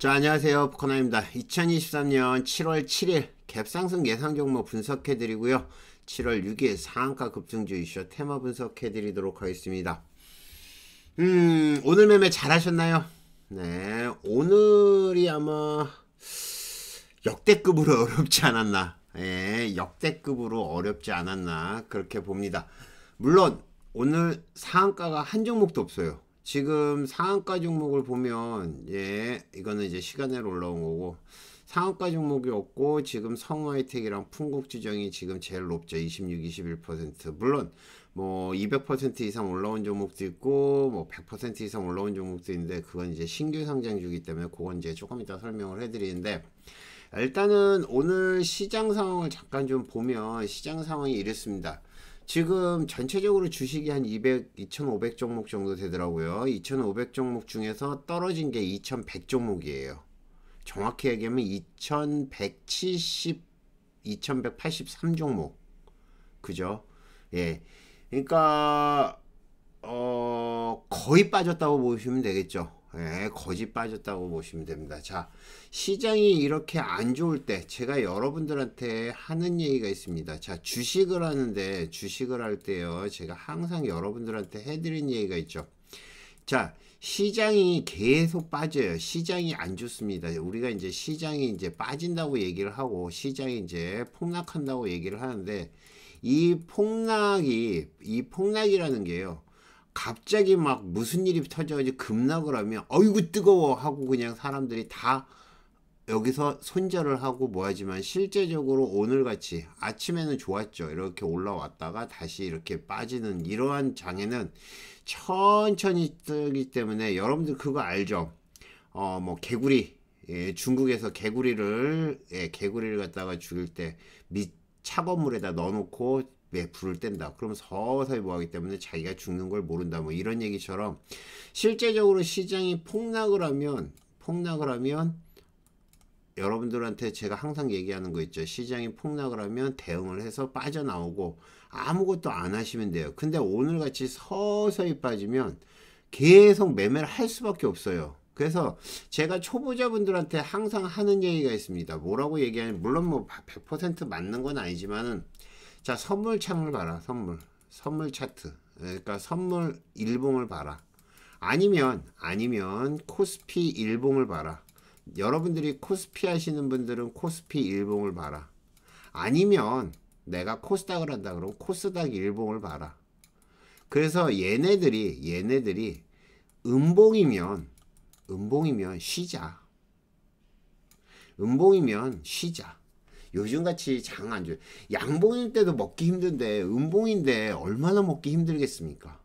자, 안녕하세요. 북코나입니다. 2023년 7월 7일 갭상승 예상 종목 분석해드리고요. 7월 6일 상한가 급등주 이슈 테마 분석해드리도록 하겠습니다. 오늘 매매 잘하셨나요? 네, 오늘이 아마 역대급으로 어렵지 않았나. 예, 역대급으로 어렵지 않았나 그렇게 봅니다. 물론 오늘 상한가가 한 종목도 없어요. 지금 상한가 종목을 보면, 예, 이거는 이제 시간으로 올라온 거고, 상한가 종목이 없고, 지금 성우하이텍이랑 풍국주정이 지금 제일 높죠. 26, 21%. 물론, 뭐, 200% 이상 올라온 종목도 있고, 뭐, 100% 이상 올라온 종목도 있는데, 그건 이제 신규 상장주기 때문에, 그건 이제 조금 이따 설명을 해드리는데, 일단은 오늘 시장 상황을 잠깐 좀 보면, 시장 상황이 이랬습니다. 지금 전체적으로 주식이 한 2,500 종목 정도 되더라고요. 2,500 종목 중에서 떨어진 게 2,100 종목이에요. 정확히 얘기하면 2,183 종목. 그죠? 예. 그러니까 거의 빠졌다고 보시면 되겠죠. 예, 거의 빠졌다고 보시면 됩니다. 자, 시장이 이렇게 안 좋을 때 제가 여러분들한테 하는 얘기가 있습니다. 자, 주식을 하는데, 주식을 할 때요, 제가 항상 여러분들한테 해드린 얘기가 있죠. 자, 시장이 계속 빠져요. 시장이 안 좋습니다. 우리가 이제 시장이 이제 빠진다고 얘기를 하고, 시장이 이제 폭락한다고 얘기를 하는데, 이 폭락이라는 게요, 갑자기 막 무슨 일이 터져가지고 급락을 하면 어이구 뜨거워 하고 그냥 사람들이 다 여기서 손절을 하고 뭐 하지만, 실제적으로 오늘같이 아침에는 좋았죠. 이렇게 올라왔다가 다시 이렇게 빠지는 이러한 장에는 천천히 뜨기 때문에, 여러분들 그거 알죠? 뭐 개구리, 예, 중국에서 개구리를, 예, 개구리를 갖다가 죽일 때 차가운 물에다 넣어놓고 불을 뗀다. 그럼 서서히 뭐하기 때문에 자기가 죽는 걸 모른다. 뭐 이런 얘기처럼, 실제적으로 시장이 폭락을 하면 여러분들한테 제가 항상 얘기하는 거 있죠. 시장이 폭락을 하면 대응을 해서 빠져나오고 아무것도 안 하시면 돼요. 근데 오늘같이 서서히 빠지면 계속 매매를 할 수밖에 없어요. 그래서 제가 초보자분들한테 항상 하는 얘기가 있습니다. 뭐라고 얘기하냐면, 물론 뭐 100% 맞는 건 아니지만은, 자, 선물창을 봐라. 선물 차트. 그러니까 선물 일봉을 봐라. 아니면 코스피 일봉을 봐라. 여러분들이 코스피 하시는 분들은 코스피 일봉을 봐라. 아니면 내가 코스닥을 한다 그러면 코스닥 일봉을 봐라. 그래서 얘네들이 음봉이면 쉬자. 요즘같이 장 안 좋아. 양봉일 때도 먹기 힘든데, 음봉인데 얼마나 먹기 힘들겠습니까?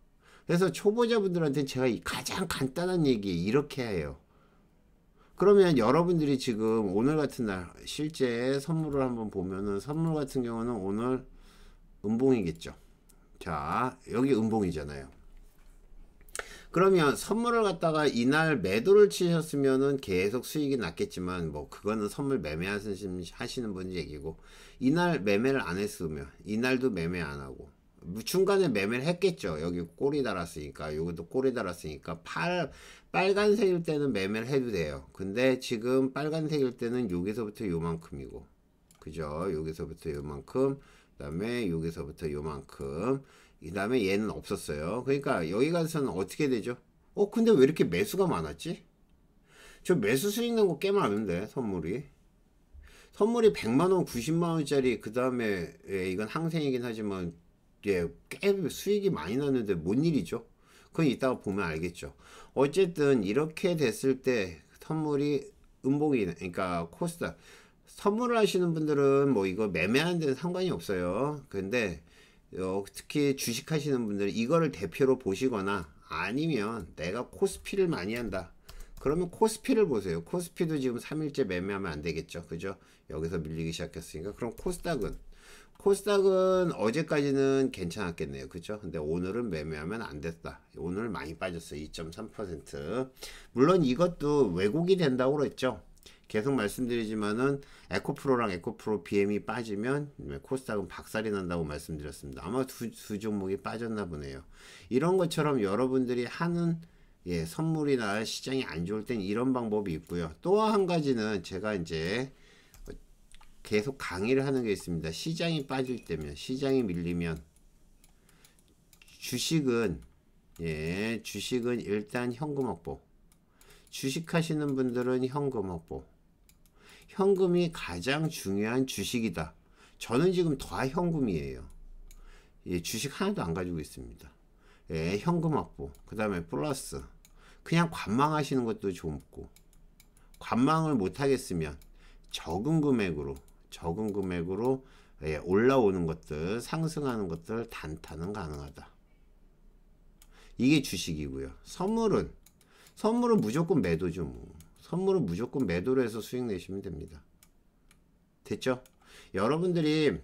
그래서 초보자분들한테 제가 가장 간단한 얘기 이렇게 해요. 그러면 여러분들이 지금 오늘 같은 날 실제 선물을 한번 보면은, 선물 같은 경우는 오늘 음봉이겠죠. 자, 여기 음봉이잖아요. 그러면 선물을 갖다가 이날 매도를 치셨으면은 계속 수익이 났겠지만, 뭐 그거는 선물 매매하시는 분 얘기고, 이날 매매를 안 했으면 이날도 매매 안 하고 중간에 매매를 했겠죠. 여기 꼬리 달았으니까, 요것도 꼬리 달았으니까 빨간색일 때는 매매를 해도 돼요. 근데 지금 빨간색일 때는 여기서부터 요만큼이고, 그죠? 여기서부터 요만큼, 그 다음에 여기서부터 요만큼, 이 다음에 얘는 없었어요. 그러니까 여기 가서는 어떻게 되죠? 근데 왜 이렇게 매수가 많았지? 저 매수 수익 난 거 꽤 많은데, 선물이 100만원, 90만원짜리, 그 다음에, 예, 이건 항생이긴 하지만, 예, 꽤 수익이 많이 났는데 뭔 일이죠? 그건 이따가 보면 알겠죠. 어쨌든 이렇게 됐을 때 선물이 음봉이네. 그러니까 코스닥 선물을 하시는 분들은 뭐 이거 매매하는 데는 상관이 없어요. 근데 특히 주식 하시는 분들은 이거를 대표로 보시거나, 아니면 내가 코스피를 많이 한다 그러면 코스피를 보세요. 코스피도 지금 3일째 매매하면 안 되겠죠. 그죠? 여기서 밀리기 시작했으니까. 그럼 코스닥은 어제까지는 괜찮았겠네요. 그죠? 근데 오늘은 매매하면 안 됐다. 오늘 많이 빠졌어요. 2.3%. 물론 이것도 왜곡이 된다고 그랬죠. 계속 말씀드리지만은 에코프로랑 에코프로 BMA 빠지면 코스닥은 박살이 난다고 말씀드렸습니다. 아마 두 종목이 빠졌나 보네요. 이런 것처럼 여러분들이 하는 예, 선물이나 시장이 안 좋을 땐 이런 방법이 있고요. 또 한 가지는 제가 이제 계속 강의를 하는 게 있습니다. 시장이 빠질 때면, 시장이 밀리면 주식은, 예, 주식은 일단 현금 확보. 주식 하시는 분들은 현금 확보. 현금이 가장 중요한 주식이다. 저는 지금 다 현금이에요. 예, 주식 하나도 안 가지고 있습니다. 예, 현금 확보. 그 다음에 플러스 그냥 관망하시는 것도 좋고, 관망을 못 하겠으면 적은 금액으로 예, 올라오는 것들, 상승하는 것들 단타는 가능하다. 이게 주식이고요. 선물은 무조건 매도죠. 뭐. 선물은 무조건 매도로 해서 수익 내시면 됩니다. 됐죠? 여러분들이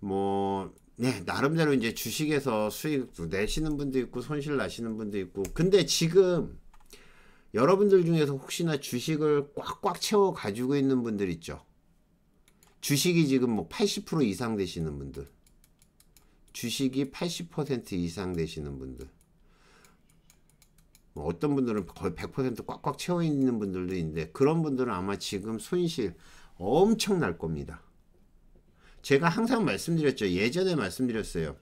뭐 네, 나름대로 이제 주식에서 수익도 내시는 분도 있고 손실 나시는 분도 있고, 근데 지금 여러분들 중에서 혹시나 주식을 꽉꽉 채워 가지고 있는 분들 있죠. 주식이 지금 뭐 80% 이상 되시는 분들, 주식이 80% 이상 되시는 분들, 뭐 어떤 분들은 거의 100% 꽉꽉 채워 있는 분들도 있는데, 그런 분들은 아마 지금 손실 엄청 날 겁니다. 제가 항상 말씀드렸죠. 예전에 말씀드렸어요.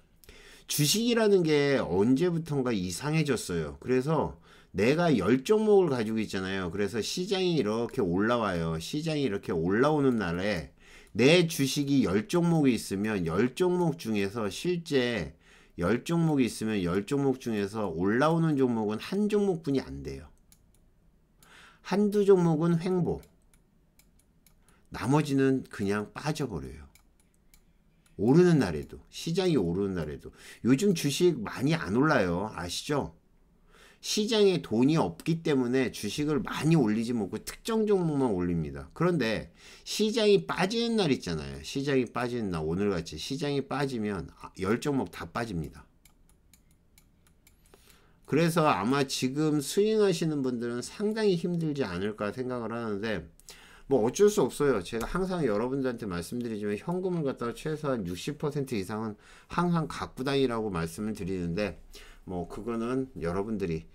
주식이라는 게 언제부턴가 이상해졌어요. 그래서 내가 10종목을 가지고 있잖아요. 그래서 시장이 이렇게 올라와요. 시장이 이렇게 올라오는 날에 내 주식이 10종목이 있으면 10종목 중에서, 실제 10종목이 있으면 10종목 중에서 올라오는 종목은 한 종목뿐이 안 돼요. 한두 종목은 횡보, 나머지는 그냥 빠져버려요. 오르는 날에도, 시장이 오르는 날에도. 요즘 주식 많이 안 올라요. 아시죠? 시장에 돈이 없기 때문에 주식을 많이 올리지 못하고 특정 종목만 올립니다. 그런데 시장이 빠지는 날 있잖아요. 시장이 빠지는 날, 오늘같이 시장이 빠지면 10종목 다 빠집니다. 그래서 아마 지금 스윙하시는 분들은 상당히 힘들지 않을까 생각을 하는데, 뭐 어쩔 수 없어요. 제가 항상 여러분들한테 말씀드리지만 현금을 갖다가 최소한 60% 이상은 항상 갖고 다니라고 말씀을 드리는데, 뭐 그거는 여러분들이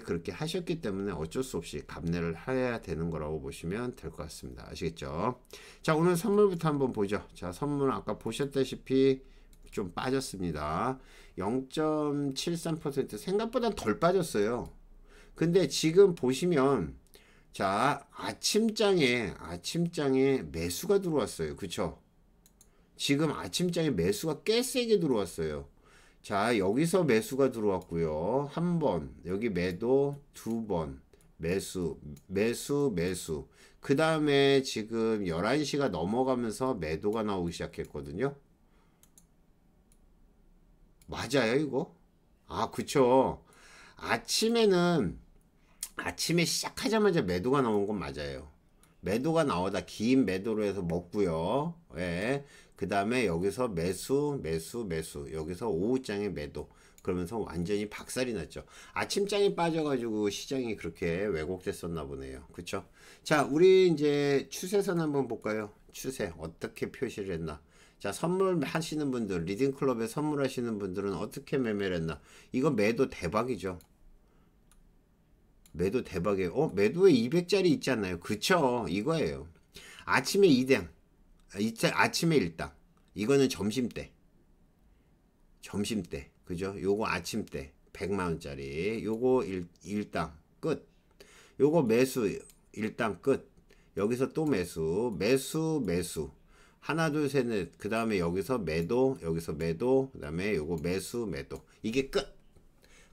그렇게 하셨기 때문에 어쩔 수 없이 감내를 해야 되는 거라고 보시면 될 것 같습니다. 아시겠죠? 자, 오늘 선물부터 한번 보죠. 자, 선물 아까 보셨다시피 좀 빠졌습니다. 0.73%, 생각보다 덜 빠졌어요. 근데 지금 보시면, 자, 아침장에 매수가 들어왔어요. 그쵸? 지금 아침장에 매수가 꽤 세게 들어왔어요. 자, 여기서 매수가 들어왔고요. 한 번, 여기 매도, 두 번, 매수. 그 다음에 지금 11시가 넘어가면서 매도가 나오기 시작했거든요. 맞아요, 이거? 아, 그쵸. 아침에 시작하자마자 매도가 나온 건 맞아요. 매도가 나오다 긴 매도로 해서 먹고요. 예. 그 다음에 여기서 매수. 여기서 오후장에 매도. 그러면서 완전히 박살이 났죠. 아침장이 빠져가지고 시장이 그렇게 왜곡됐었나 보네요. 그쵸? 자, 우리 이제 추세선 한번 볼까요? 추세. 어떻게 표시를 했나? 자, 선물 하시는 분들, 리딩클럽에 선물 하시는 분들은 어떻게 매매를 했나? 이거 매도 대박이죠. 매도 대박이에요. 매도에 200짜리 있지 않나요? 그쵸? 이거예요. 아침에 2당, 아침에 1당. 이거는 점심때. 그죠? 요거 아침때 100만원짜리. 요거 1당 끝. 요거 매수 1당 끝. 여기서 또 매수. 하나, 둘, 셋, 넷. 그 다음에 여기서 매도. 그 다음에 요거 매도. 이게 끝.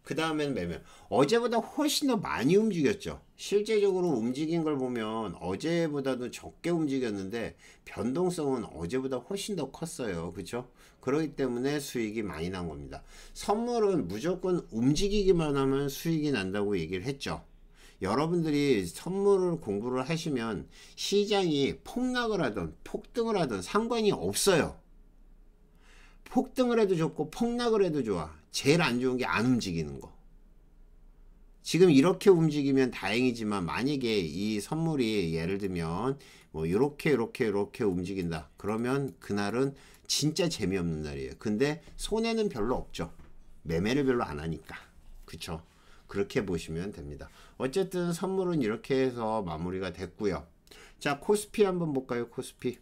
그 다음엔 매매. 어제보다 훨씬 더 많이 움직였죠. 실제적으로 움직인 걸 보면 어제보다도 적게 움직였는데 변동성은 어제보다 훨씬 더 컸어요. 그렇죠? 그렇기 때문에 수익이 많이 난 겁니다. 선물은 무조건 움직이기만 하면 수익이 난다고 얘기를 했죠. 여러분들이 선물을 공부를 하시면 시장이 폭락을 하든 폭등을 하든 상관이 없어요. 폭등을 해도 좋고 폭락을 해도 좋아. 제일 안 좋은 게 안 움직이는 거. 지금 이렇게 움직이면 다행이지만, 만약에 이 선물이 예를 들면 뭐 요렇게 움직인다. 그러면 그날은 진짜 재미없는 날이에요. 근데 손해는 별로 없죠. 매매를 별로 안 하니까. 그쵸? 그렇게 보시면 됩니다. 어쨌든 선물은 이렇게 해서 마무리가 됐고요. 자, 코스피 한번 볼까요? 코스피.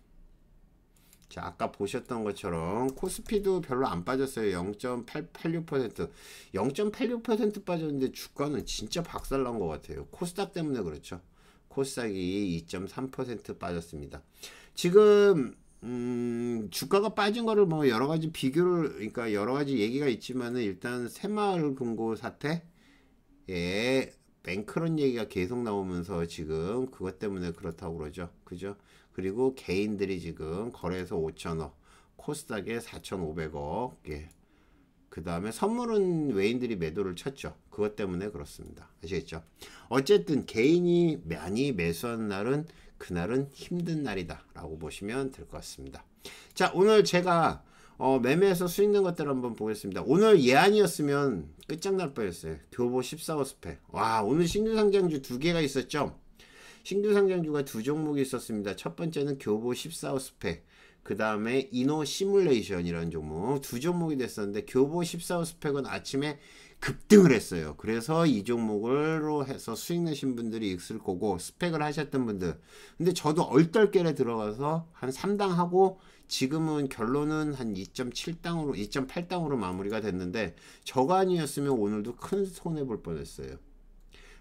자, 아까 보셨던 것처럼 코스피도 별로 안 빠졌어요. 0.86% 0.86% 빠졌는데 주가는 진짜 박살난 것 같아요. 코스닥 때문에 그렇죠. 코스닥이 2.3% 빠졌습니다. 지금 주가가 빠진 거를 뭐 여러 가지 비교를, 그러니까 여러 가지 얘기가 있지만은 일단 새마을 금고 사태, 예, 뱅크런 얘기가 계속 나오면서 지금 그것 때문에 그렇다고 그러죠. 그죠? 그리고 개인들이 지금 거래소 5,000억, 코스닥에 4,500억, 예. 그 다음에 선물은 외인들이 매도를 쳤죠. 그것 때문에 그렇습니다. 아시겠죠? 어쨌든 개인이 많이 매수한 날은 그날은 힘든 날이다 라고 보시면 될 것 같습니다. 자, 오늘 제가 매매에서 수익 낸 것들을 한번 보겠습니다. 오늘 예안이었으면 끝장날 뻔했어요. 교보 14호 스펙. 와, 오늘 신규 상장주 두 개가 있었죠. 신규 상장주가 두 종목이 있었습니다. 첫 번째는 교보 14호 스펙, 그 다음에 이노 시뮬레이션이라는 종목, 두 종목이 됐었는데 교보 14호 스펙은 아침에 급등을 했어요. 그래서 이 종목으로 해서 수익 내신 분들이 있을 거고, 스펙을 하셨던 분들. 근데 저도 얼떨결에 들어가서 한 3당 하고 지금은 결론은 한 2.7당으로 2.8당으로 마무리가 됐는데, 저가 아니었으면 오늘도 큰 손해 볼 뻔했어요.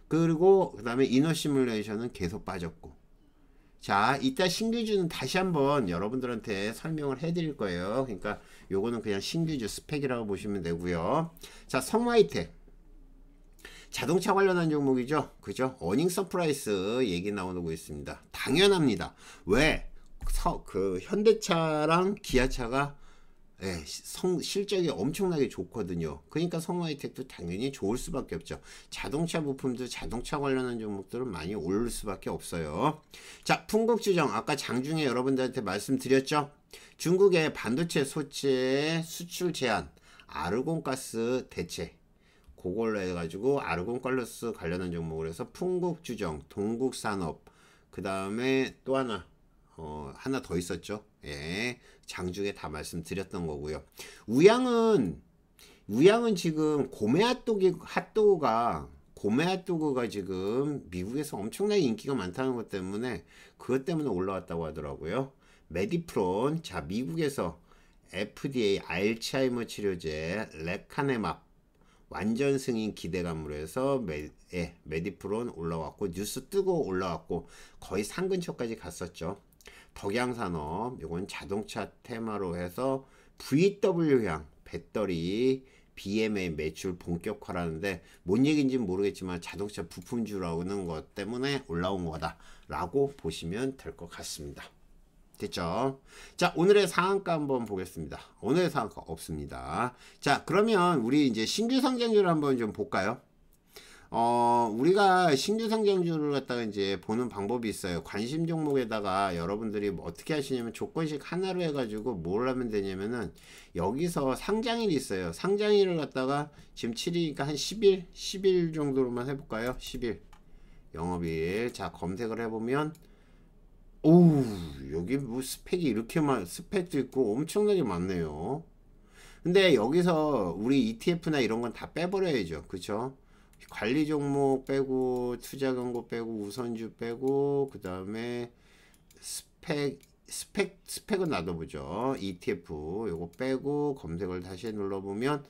그리고 그 다음에 이너 시뮬레이션은 계속 빠졌고. 자, 이따 신규주는 다시 한번 여러분들한테 설명을 해드릴 거예요. 그러니까 요거는 그냥 신규주 스펙이라고 보시면 되고요. 자, 성우하이텍. 자동차 관련한 종목이죠. 그죠? 어닝 서프라이스 얘기 나오고 있습니다. 당연합니다. 왜? 현대차랑 기아차가, 예, 실적이 엄청나게 좋거든요. 그러니까 성우하이텍도 당연히 좋을 수밖에 없죠. 자동차 부품도, 자동차 관련한 종목들은 많이 오를 수밖에 없어요. 자, 풍국주정. 아까 장중에 여러분들한테 말씀드렸죠. 중국의 반도체 소재 수출 제한, 아르곤가스 대체, 그걸로 해가지고 아르곤가스 관련한 종목으로 해서 풍국주정, 동국산업, 그 다음에 또 하나 더 있었죠. 예, 장중에 다 말씀드렸던 거고요. 우양은 지금 고메핫도그가 지금 미국에서 엄청나게 인기가 많다는 것 때문에, 그것 때문에 올라왔다고 하더라고요. 메디프론. 자, 미국에서 FDA 알츠하이머 치료제 레카네맙 완전 승인 기대감으로 해서 메디프론 올라왔고, 뉴스 뜨고 올라왔고, 거의 상근처까지 갔었죠. 덕양산업, 요건 자동차 테마로 해서 VW향, 배터리, BMA 매출 본격화라는데, 뭔 얘기인지는 모르겠지만 자동차 부품주라는 것 때문에 올라온 거다 라고 보시면 될 것 같습니다. 됐죠? 자, 오늘의 상한가 한번 보겠습니다. 오늘의 상한가 없습니다. 자, 그러면 우리 이제 신규 상장주를 한번 좀 볼까요? 우리가 신규 상장주를 갖다가 이제 보는 방법이 있어요. 관심 종목에다가 여러분들이 어떻게 하시냐면, 조건식 하나로 해가지고 뭘 하면 되냐면은, 여기서 상장일이 있어요. 상장일을 갖다가 지금 7일이니까 한 10일? 10일 정도로만 해볼까요? 10일. 영업일. 자, 검색을 해보면, 오우, 여기 뭐 스펙이 이렇게 스펙도 있고 엄청나게 많네요. 근데 여기서 우리 ETF나 이런 건 다 빼버려야죠. 그쵸? 관리 종목 빼고, 투자 광고 빼고, 우선주 빼고, 그 다음에 스펙은 놔둬보죠. ETF 요거 빼고 검색을 다시 눌러보면,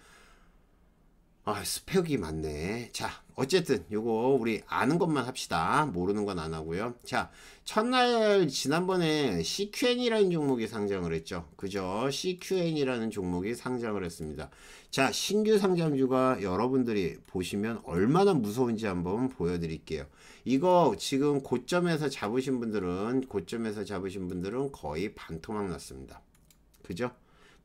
아, 스펙이 많네. 자, 어쨌든 요거 우리 아는 것만 합시다. 모르는 건 안 하고요. 자, 첫날 지난번에 CQN이라는 종목이 상장을 했죠. 그죠? CQN이라는 종목이 상장을 했습니다. 자, 신규 상장주가 여러분들이 보시면 얼마나 무서운지 한번 보여드릴게요. 이거 지금 고점에서 잡으신 분들은 거의 반토막 났습니다. 그죠?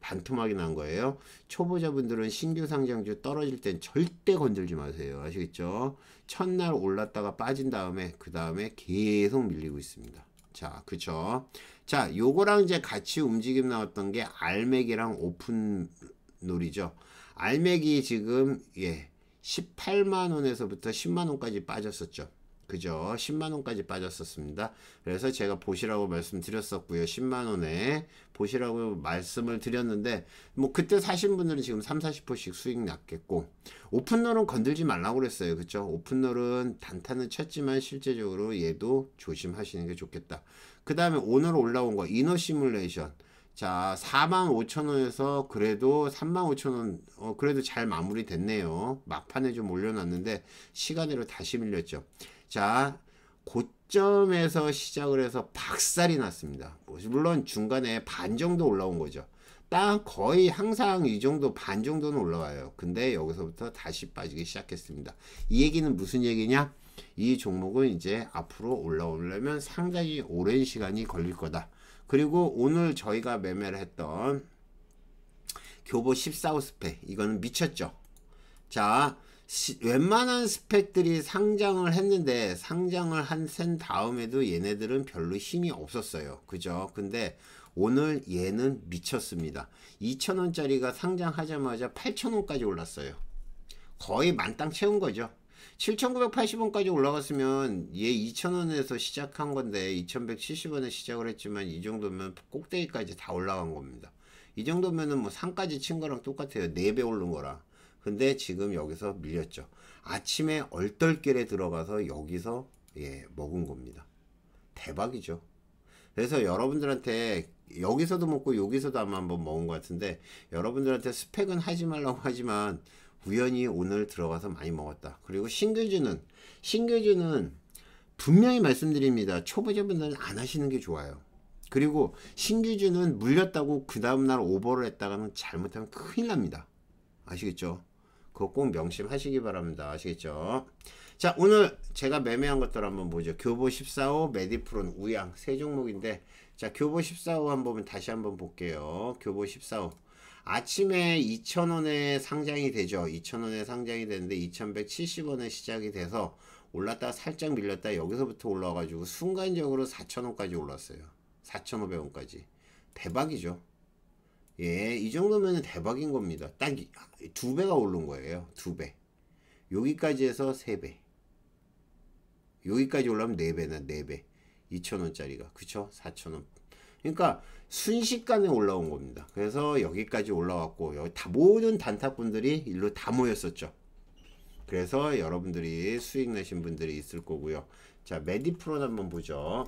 반토막이 난 거예요. 초보자분들은 신규 상장주 떨어질 땐 절대 건들지 마세요. 아시겠죠? 첫날 올랐다가 빠진 다음에, 그 다음에 계속 밀리고 있습니다. 자, 그쵸? 자, 요거랑 이제 같이 움직임 나왔던 게 알맥이랑 오픈놀이죠. 알맥이 지금, 예, 18만원에서부터 10만원까지 빠졌었죠. 그죠? 10만원까지 빠졌었습니다. 그래서 제가 보시라고 말씀드렸었고요. 10만원에 보시라고 말씀을 드렸는데 뭐 그때 사신 분들은 지금 30~40%씩 수익 났겠고, 오픈롤은 건들지 말라고 그랬어요. 그죠? 오픈롤은 단타는 쳤지만 실제적으로 얘도 조심하시는 게 좋겠다. 그 다음에 오늘 올라온 거 이너 시뮬레이션, 자 45,000원에서 그래도 35,000원 그래도 잘 마무리 됐네요. 막판에 좀 올려놨는데 시간으로 다시 밀렸죠. 자 고점에서 시작을 해서 박살이 났습니다. 물론 중간에 반 정도 올라온 거죠. 딱 거의 항상 이 정도 반 정도는 올라와요. 근데 여기서부터 다시 빠지기 시작했습니다. 이 얘기는 무슨 얘기냐, 이 종목은 이제 앞으로 올라오려면 상당히 오랜 시간이 걸릴 거다. 그리고 오늘 저희가 매매를 했던 교보 14호 스펙, 이거는 미쳤죠. 자 웬만한 스펙들이 상장을 했는데 상장을 한센 다음에도 얘네들은 별로 힘이 없었어요. 그죠? 근데 오늘 얘는 미쳤습니다. 2,000원짜리가 상장하자마자 8,000원까지 올랐어요. 거의 만땅 채운 거죠. 7,980원까지 올라갔으면 얘 2,000원에서 시작한 건데 2,170원에 시작을 했지만 이 정도면 꼭대기까지 다 올라간 겁니다. 이 정도면은 뭐 상까지 친 거랑 똑같아요. 4배 오른 거라. 근데 지금 여기서 밀렸죠. 아침에 얼떨결에 들어가서 여기서 예 먹은 겁니다. 대박이죠. 그래서 여러분들한테 여기서도 먹고 여기서도 아마 한번 먹은 것 같은데, 여러분들한테 스펙은 하지 말라고 하지만 우연히 오늘 들어가서 많이 먹었다. 그리고 신규주는 분명히 말씀드립니다. 초보자분들은 안 하시는 게 좋아요. 그리고 신규주는 물렸다고 그 다음날 오버를 했다가는 잘못하면 큰일 납니다. 아시겠죠? 그거 꼭 명심하시기 바랍니다. 아시겠죠? 자 오늘 제가 매매한 것들 한번 보죠. 교보 14호, 메디프론, 우양 세 종목인데, 자 교보 14호 한번 다시 한번 볼게요. 교보 14호 아침에 2,000원에 상장이 되죠. 2,000원에 상장이 되는데 2,170원에 시작이 돼서 올랐다가 살짝 밀렸다. 여기서부터 올라와가지고 순간적으로 4,000원까지 올랐어요. 4,500원까지. 대박이죠. 예, 이 정도면 대박인 겁니다. 딱 2배가 오른 거예요. 2배. 여기까지 해서 3배. 여기까지 올라오면 4배나 4배. 2,000원짜리가. 그쵸? 4,000원. 그러니까 순식간에 올라온 겁니다. 그래서 여기까지 올라왔고 여기 다 모든 단타꾼들이 일로 다 모였었죠. 그래서 여러분들이 수익 내신 분들이 있을 거고요. 자 메디프론 한번 보죠.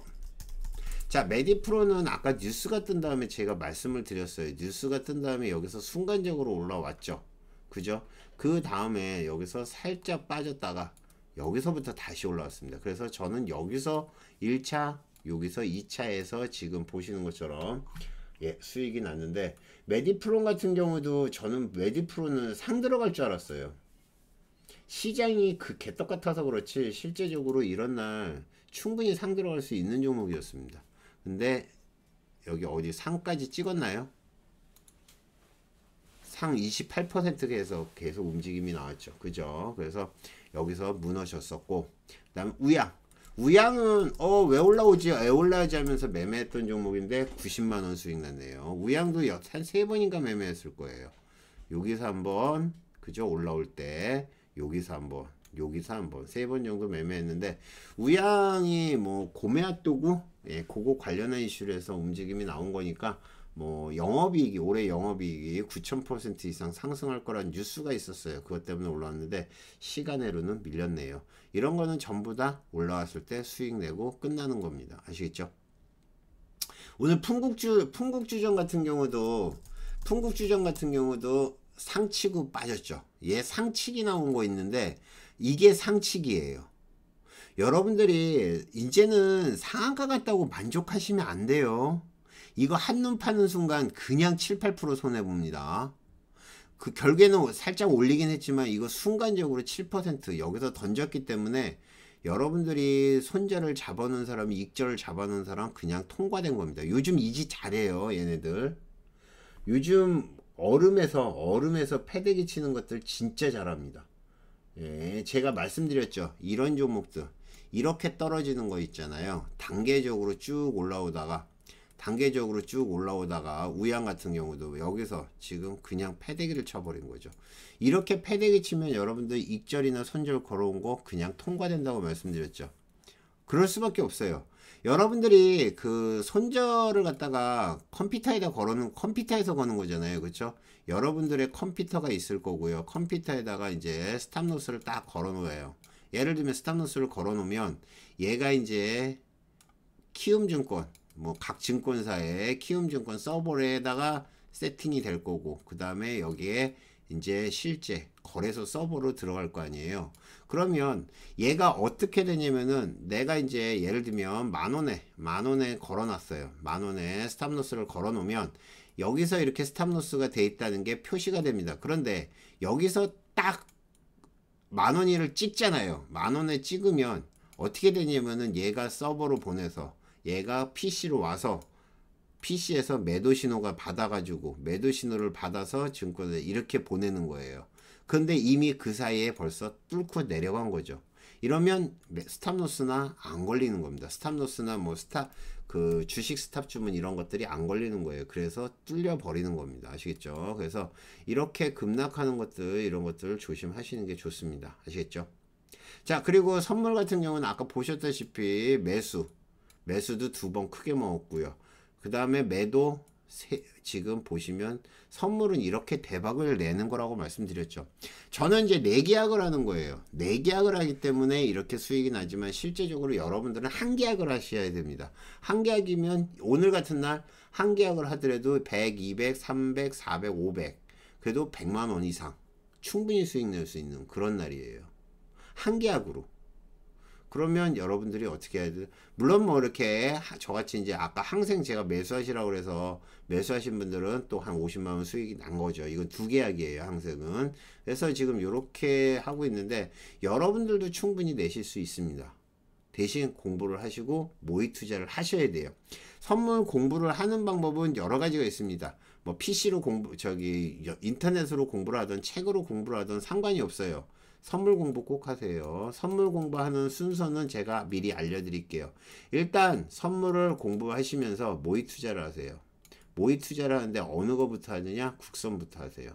자 메디프론은 아까 뉴스가 뜬 다음에 제가 말씀을 드렸어요. 뉴스가 뜬 다음에 여기서 순간적으로 올라왔죠. 그죠? 그 다음에 여기서 살짝 빠졌다가 여기서부터 다시 올라왔습니다. 그래서 저는 여기서 1차 여기서 2차에서 지금 보시는 것처럼 예 수익이 났는데, 메디프론 같은 경우도 저는 메디프론은 상 들어갈 줄 알았어요. 시장이 그 개떡 같아서 그렇지 실제적으로 이런 날 충분히 상 들어갈 수 있는 종목이었습니다. 근데 여기 어디 상까지 찍었나요? 상 28%에서 계속 움직임이 나왔죠. 그죠? 그래서 여기서 무너졌었고, 그 다음 우양은 왜 올라오지? 왜 올라오지 하면서 매매했던 종목인데 90만원 수익 났네요. 우양도 한 3번인가 매매했을 거예요. 여기서 한번 그죠? 올라올 때 여기서 한번 여기서 한번 3번 정도 매매했는데, 우양이 뭐 고메앗도구 예, 그거 관련한 이슈로 해서 움직임이 나온 거니까 뭐 영업이익이 올해 영업이익이 9,000% 이상 상승할 거란 뉴스가 있었어요. 그것 때문에 올라왔는데 시간으로는 밀렸네요. 이런 거는 전부 다 올라왔을 때 수익 내고 끝나는 겁니다. 아시겠죠? 오늘 풍국주정 같은 경우도 상치고 빠졌죠. 얘 상치기 나온 거 있는데 이게 상치기예요. 여러분들이 이제는 상한가 같다고 만족하시면 안 돼요. 이거 한눈 파는 순간 그냥 7~8% 손해봅니다. 그 결국에는 살짝 올리긴 했지만 이거 순간적으로 7% 여기서 던졌기 때문에 여러분들이 손절을 잡아놓은 사람, 익절을 잡아놓은 사람 그냥 통과된 겁니다. 요즘 이지 잘해요. 얘네들 요즘 얼음에서 패대기 치는 것들 진짜 잘합니다. 예, 제가 말씀드렸죠. 이런 종목들 이렇게 떨어지는 거 있잖아요. 단계적으로 쭉 올라오다가 우양 같은 경우도 여기서 지금 그냥 패대기를 쳐버린 거죠. 이렇게 패대기 치면 여러분들 익절이나 손절 걸어온 거 그냥 통과된다고 말씀드렸죠. 그럴 수밖에 없어요. 여러분들이 그 손절을 갖다가 컴퓨터에다 걸어놓은, 컴퓨터에서 거는 거잖아요. 그렇죠? 여러분들의 컴퓨터가 있을 거고요. 컴퓨터에다가 이제 스탑로스를 딱 걸어놓아요. 예를 들면 스탑로스를 걸어놓으면 얘가 이제 키움증권, 뭐 각 증권사의 키움증권 서버에다가 세팅이 될 거고, 그 다음에 여기에 이제 실제 거래소 서버로 들어갈 거 아니에요. 그러면 얘가 어떻게 되냐면은, 내가 이제 예를 들면 만원에 걸어놨어요. 만원에 스탑로스를 걸어놓으면 여기서 이렇게 스탑로스가 돼 있다는 게 표시가 됩니다. 그런데 여기서 딱 만원이를 찍잖아요. 만원에 찍으면 어떻게 되냐면은 얘가 서버로 보내서 얘가 PC로 와서 PC에서 매도 신호가 받아가지고 매도 신호를 받아서 증권에 이렇게 보내는 거예요. 근데 이미 그 사이에 벌써 뚫고 내려간 거죠. 이러면 스탑로스나 안 걸리는 겁니다. 스탑로스나 뭐 그 주식 스탑 주문 이런 것들이 안 걸리는 거예요. 그래서 뚫려 버리는 겁니다. 아시겠죠? 그래서 이렇게 급락하는 것들, 이런 것들을 조심하시는 게 좋습니다. 아시겠죠? 자, 그리고 선물 같은 경우는 아까 보셨다시피 매수도 두 번 크게 먹었고요. 그 다음에 매도 지금 보시면 선물은 이렇게 대박을 내는 거라고 말씀드렸죠. 저는 이제 내계약을 하는 거예요. 내계약을 하기 때문에 이렇게 수익이 나지만 실제적으로 여러분들은 한계약을 하셔야 됩니다. 한계약이면 오늘 같은 날 한계약을 하더라도 100, 200, 300, 400, 500 그래도 100만원 이상 충분히 수익 낼 수 있는 그런 날이에요. 한계약으로. 그러면 여러분들이 어떻게 해야 돼요? 물론 뭐 이렇게 저같이 이제 아까 항생 제가 매수하시라고 그래서 매수하신 분들은 또 한 50만원 수익이 난 거죠. 이건 두 계약이에요, 항생은. 그래서 지금 이렇게 하고 있는데 여러분들도 충분히 내실 수 있습니다. 대신 공부를 하시고 모의 투자를 하셔야 돼요. 선물 공부를 하는 방법은 여러 가지가 있습니다. 뭐 PC로 인터넷으로 공부를 하던 책으로 공부를 하던 상관이 없어요. 선물 공부 꼭 하세요. 선물 공부하는 순서는 제가 미리 알려드릴게요. 일단 선물을 공부하시면서 모의 투자를 하세요. 모의 투자를 하는데 어느 거부터 하느냐? 국선부터 하세요.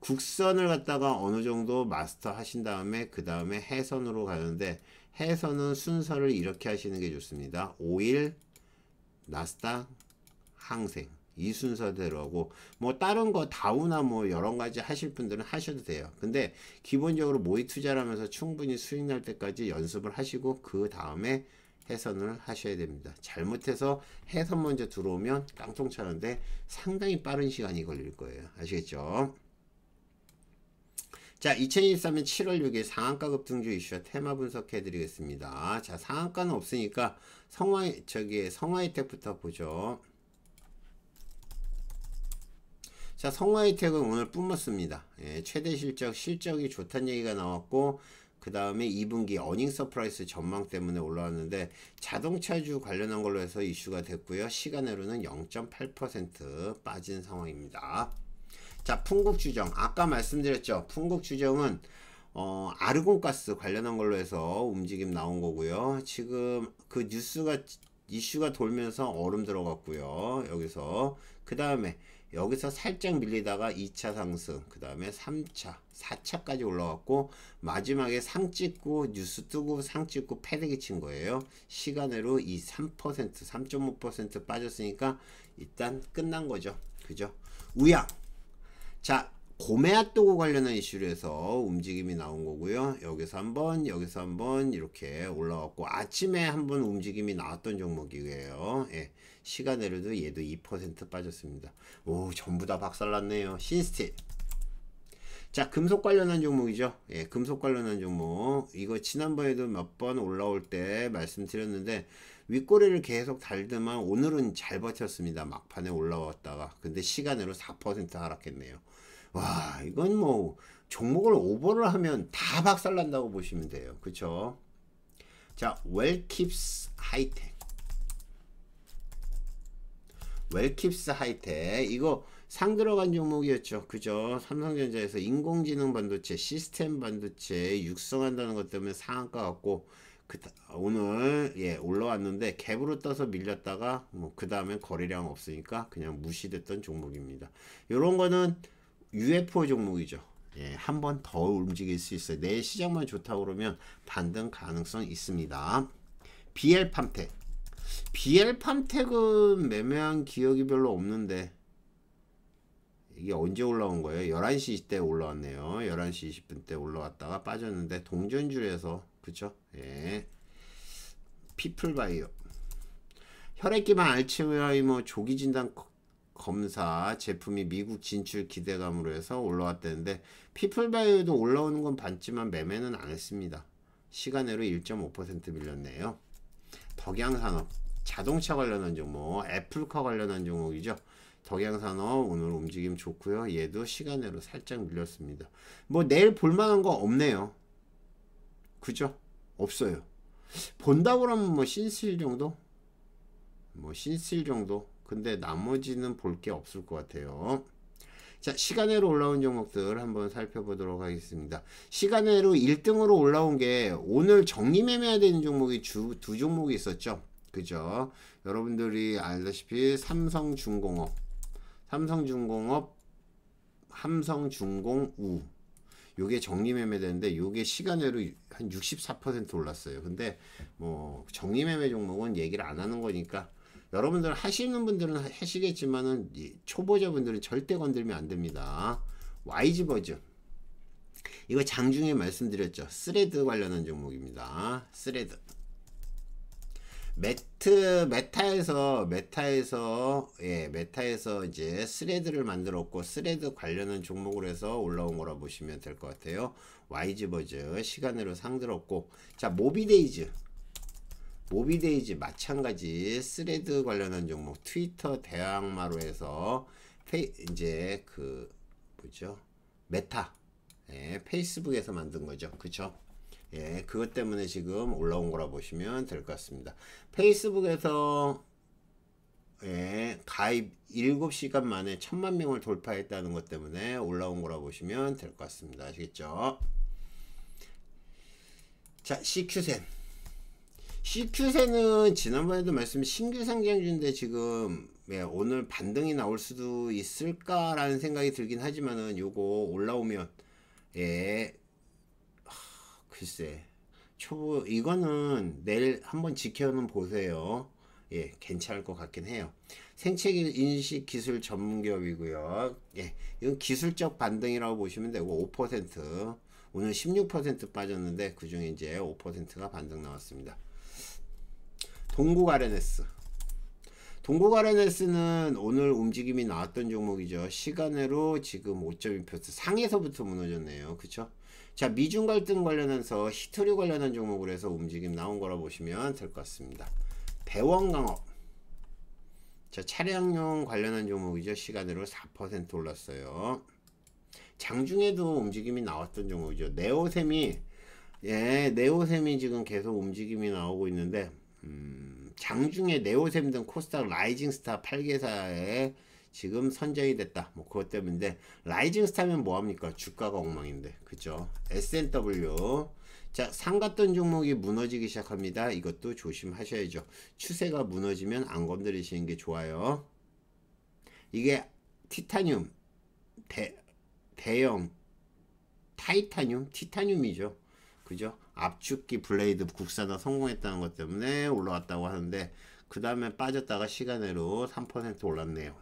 국선을 갖다가 어느 정도 마스터 하신 다음에 그 다음에 해선으로 가는데, 해선은 순서를 이렇게 하시는 게 좋습니다. 오일, 나스닥, 항생. 이 순서대로 하고, 뭐 다른 거 다우나 뭐 여러 가지 하실 분들은 하셔도 돼요. 근데 기본적으로 모의 투자를 하면서 충분히 수익 날 때까지 연습을 하시고 그 다음에 해선을 하셔야 됩니다. 잘못해서 해선 먼저 들어오면 깡통 차는데 상당히 빠른 시간이 걸릴 거예요. 아시겠죠? 자, 2023년 7월 6일 상한가 급등주 이슈와 테마 분석해 드리겠습니다. 자, 상한가는 없으니까 성우하이텍부터 보죠. 자, 성우하이텍은 오늘 뿜었습니다. 예, 최대 실적이 좋다는 얘기가 나왔고, 그 다음에 2분기 어닝 서프라이즈 전망 때문에 올라왔는데 자동차주 관련한 걸로 해서 이슈가 됐고요. 시간으로는 0.8% 빠진 상황입니다. 자, 풍국주정 아까 말씀드렸죠. 풍국주정은 아르곤가스 관련한 걸로 해서 움직임 나온 거고요. 지금 그 이슈가 돌면서 얼음 들어갔고요. 여기서 그 다음에 여기서 살짝 밀리다가 2차 상승, 그 다음에 3차, 4차까지 올라왔고, 마지막에 상 찍고, 뉴스 뜨고, 상 찍고, 패대기 친 거예요. 시간으로 이 3.5% 빠졌으니까 일단 끝난 거죠. 그죠? 우양. 자, 고메앗도구 관련한 이슈로 해서 움직임이 나온 거고요. 여기서 한번, 여기서 한번 이렇게 올라왔고, 아침에 한번 움직임이 나왔던 종목이에요. 예, 시간으로도 얘도 2% 빠졌습니다. 오, 전부 다 박살났네요. 신스틸. 자, 금속 관련한 종목이죠. 예, 금속 관련한 종목. 이거 지난번에도 몇 번 올라올 때 말씀드렸는데 윗꼬리를 계속 달더만 오늘은 잘 버텼습니다. 막판에 올라왔다가. 근데 시간으로 4% 하락했네요. 와, 이건 뭐 종목을 오버를 하면 다 박살난다고 보시면 돼요. 그쵸? 자, 웰킵스 하이텍. 웰킵스 하이텍, 이거 상 들어간 종목이었죠. 그죠? 삼성전자에서 인공지능 반도체, 시스템 반도체 육성한다는 것 때문에 상한가 같고, 오늘 예 올라왔는데 갭으로 떠서 밀렸다가 뭐 그 다음에 거래량 없으니까 그냥 무시됐던 종목입니다. 요런 거는 UFO 종목이죠. 예, 한 번 더 움직일 수 있어요. 내일 시장만 좋다고 그러면 반등 가능성 있습니다. 비엘팜텍. 비엘팜텍은 매매한 기억이 별로 없는데 이게 언제 올라온 거예요? 11시 때 올라왔네요. 11시 20분 때 올라왔다가 빠졌는데 동전줄에서, 그쵸? 예. 피플바이오. 혈액기반 알츠하이머 조기진단 검사 제품이 미국 진출 기대감으로 해서 올라왔다는데 피플바이오도 올라오는 건 봤지만 매매는 안 했습니다. 시간으로 1.5% 밀렸네요. 덕양산업. 자동차 관련한 종목, 애플카 관련한 종목이죠. 덕양산업 오늘 움직임 좋고요. 얘도 시간으로 살짝 밀렸습니다. 뭐 내일 볼만한 거 없네요. 그죠? 없어요. 본다고 하면 뭐 신스틸 정도? 뭐 신스틸 정도? 근데 나머지는 볼 게 없을 것 같아요. 자, 시간외로 올라온 종목들 한번 살펴보도록 하겠습니다. 시간외로 1등으로 올라온 게 오늘 정리 매매해야 되는 종목이 두 종목이 있었죠. 그죠? 여러분들이 알다시피 삼성중공업, 함성중공우 요게 정리 매매되는데 요게 시간외로 한 64% 올랐어요. 근데 뭐 정리 매매 종목은 얘기를 안 하는 거니까 여러분들 하시는 분들은 하시겠지만은 초보자분들은 절대 건들면 안 됩니다. 와이즈버즈. 이거 장중에 말씀드렸죠. 스레드 관련한 종목입니다. 스레드. 메타에서 이제 스레드를 만들었고 스레드 관련한 종목으로 해서 올라온 거라 보시면 될 것 같아요. 와이즈버즈 시간으로 상들었고, 자, 모비데이즈 마찬가지 스레드 관련한 종목, 트위터 대항마로 해서 이제 그 뭐죠? 메타, 예, 페이스북에서 만든 거죠. 그쵸? 예, 그것 때문에 지금 올라온 거라 보시면 될 것 같습니다. 페이스북에서, 예, 가입 7시간 만에 1000만 명을 돌파했다는 것 때문에 올라온 거라 보시면 될 것 같습니다. 아시겠죠? 자, CQ센은 지난번에도 말씀, 신규 상장주인데 지금, 예, 오늘 반등이 나올 수도 있을까라는 생각이 들긴 하지만은 요거 올라오면, 예, 글쎄, 초보 이거는 내일 한번 지켜는 보세요. 예, 괜찮을 것 같긴 해요. 생체인식 기술 전문기업이고요. 예, 이건 기술적 반등이라고 보시면 되고 5% 오늘 16% 빠졌는데 그 중에 이제 5%가 반등 나왔습니다. 동국알앤에스. 동국알앤에스는 오늘 움직임이 나왔던 종목이죠. 시간으로 지금 5.2% 상에서부터 무너졌네요. 그쵸? 자, 미중 갈등 관련해서 히토류 관련한 종목으로 해서 움직임 나온 거라 보시면 될 것 같습니다. 대원강업. 자, 차량용 관련한 종목이죠. 시간으로 4% 올랐어요. 장중에도 움직임이 나왔던 종목이죠. 네오셈이, 예, 네오셈이 지금 계속 움직임이 나오고 있는데, 장중에 네오셈 등 코스닥 라이징스타 8개사에 지금 선정이 됐다. 뭐 그것 때문인데 라이징스타면 뭐합니까? 주가가 엉망인데. 그죠? SNW. 자, 상갔던 종목이 무너지기 시작합니다. 이것도 조심하셔야죠. 추세가 무너지면 안 건드리시는 게 좋아요. 이게 티타늄, 대형 타이타늄, 티타늄이죠. 그죠? 압축기 블레이드 국산화 성공했다는 것 때문에 올라왔다고 하는데 그 다음에 빠졌다가 시간으로 3% 올랐네요.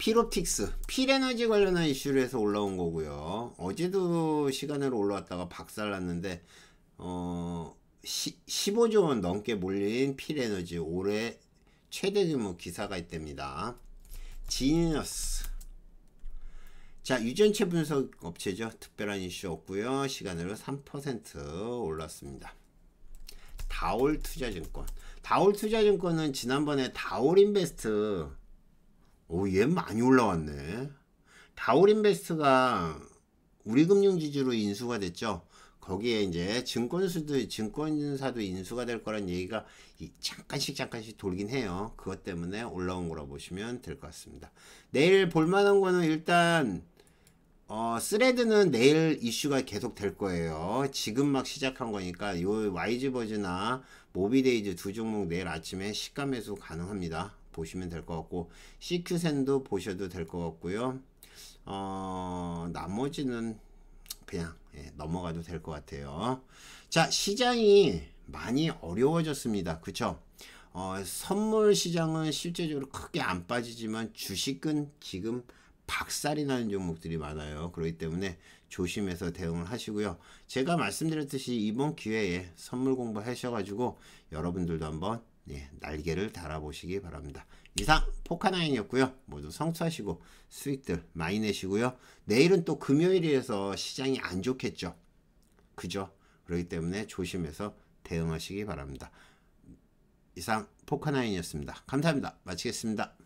필옵틱스, 필에너지 관련한 이슈로 해서 올라온 거고요. 어제도 시간으로 올라왔다가 박살났는데 15조 원 넘게 몰린 필에너지 올해 최대 규모 기사가 있답니다. 지니너스. 자, 유전체 분석 업체죠. 특별한 이슈 없고요. 시간으로 3% 올랐습니다. 다올 투자 증권. 다올 투자 증권은 지난번에 다올 인베스트, 오, 얘 많이 올라왔네. 다올 인베스트가 우리금융지주로 인수가 됐죠. 거기에 이제 증권사도 인수가 될 거란 얘기가 잠깐씩 돌긴 해요. 그것 때문에 올라온 거라 보시면 될 것 같습니다. 내일 볼만한 거는 일단 스레드는 내일 이슈가 계속 될 거예요. 지금 막 시작한 거니까 요 와이즈버즈나 모비데이즈 두 종목 내일 아침에 시가 매수 가능합니다. 보시면 될 것 같고 CQ센도 보셔도 될 것 같고요. 나머지는 그냥, 예, 넘어가도 될 것 같아요. 자, 시장이 많이 어려워졌습니다. 그쵸? 선물 시장은 실제적으로 크게 안 빠지지만 주식은 지금 박살이 나는 종목들이 많아요. 그렇기 때문에 조심해서 대응을 하시고요. 제가 말씀드렸듯이 이번 기회에 선물 공부하셔가지고 여러분들도 한번 날개를 달아보시기 바랍니다. 이상 포카나인이었고요. 모두 성투하시고 수익들 많이 내시고요. 내일은 또 금요일이라서 시장이 안 좋겠죠. 그죠? 그렇기 때문에 조심해서 대응하시기 바랍니다. 이상 포카나인이었습니다. 감사합니다. 마치겠습니다.